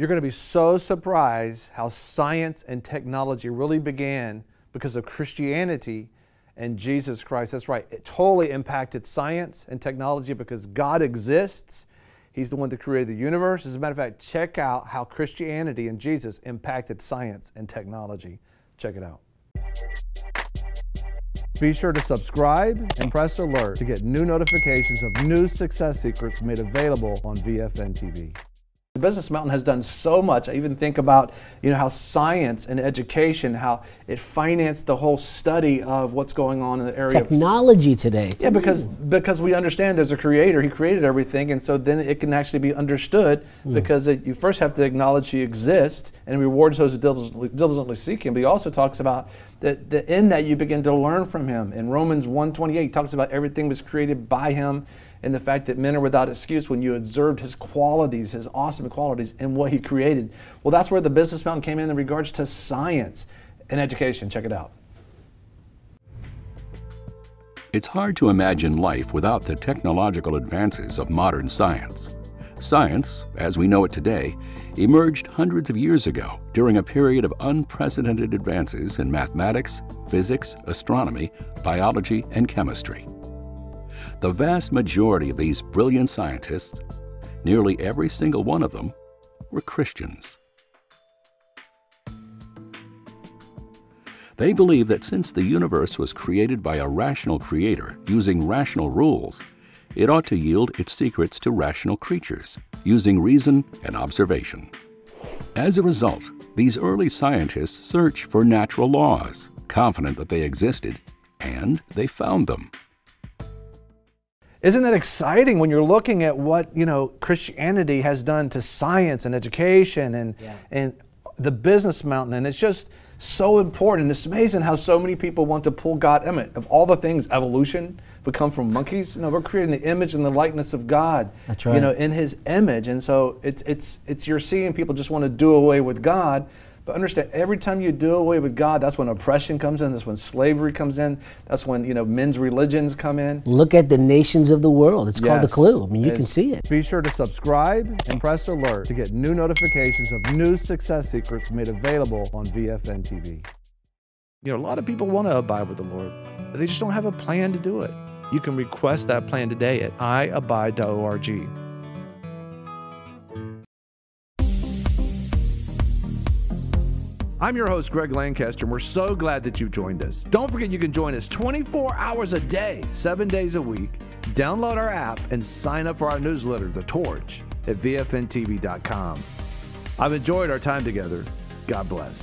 You're going to be so surprised how science and technology really began because of Christianity and Jesus Christ. That's right. It totally impacted science and technology because God exists. He's the one that created the universe. As a matter of fact, check out how Christianity and Jesus impacted science and technology. Check it out. Be sure to subscribe and press alert to get new notifications of new success secrets made available on VFN TV. The Business Mountain has done so much. I even think about, how science and education, how it financed the whole study of what's going on in the area technology of today. Yeah, because we understand there's a creator. He created everything, and so then it can actually be understood because you first have to acknowledge he exists and rewards those who diligently seek him. But he also talks about that in that you begin to learn from him. In Romans 1:28, he talks about everything was created by him. And the fact that men are without excuse when you observed his qualities, his awesome qualities, and what he created. Well, that's where the Business Mountain came in regards to science and education. Check it out. It's hard to imagine life without the technological advances of modern science. Science, as we know it today, emerged hundreds of years ago during a period of unprecedented advances in mathematics, physics, astronomy, biology, and chemistry. The vast majority of these brilliant scientists, nearly every single one of them, were Christians. They believed that since the universe was created by a rational creator using rational rules, it ought to yield its secrets to rational creatures using reason and observation. As a result, these early scientists searched for natural laws, confident that they existed, and they found them. Isn't that exciting when you're looking at what Christianity has done to science and education and the Business Mountain? And it's just so important. It's amazing how so many people want to pull God. I mean, of all the things, evolution, we come from monkeys. We're creating the image and the likeness of God. That's right. In His image, and so it's you're seeing people just want to do away with God. But understand, every time you do away with God, that's when oppression comes in, that's when slavery comes in, that's when, men's religions come in. Look at the nations of the world. It's called The Clue. I mean, you can see it. Be sure to subscribe and press alert to get new notifications of new success secrets made available on VFN TV. A lot of people want to abide with the Lord, but they just don't have a plan to do it. You can request that plan today at IAbide.org. I'm your host, Greg Lancaster, and we're so glad that you've joined us. Don't forget you can join us 24 hours a day, 7 days a week. Download our app and sign up for our newsletter, The Torch, at VFNTV.com. I've enjoyed our time together. God bless.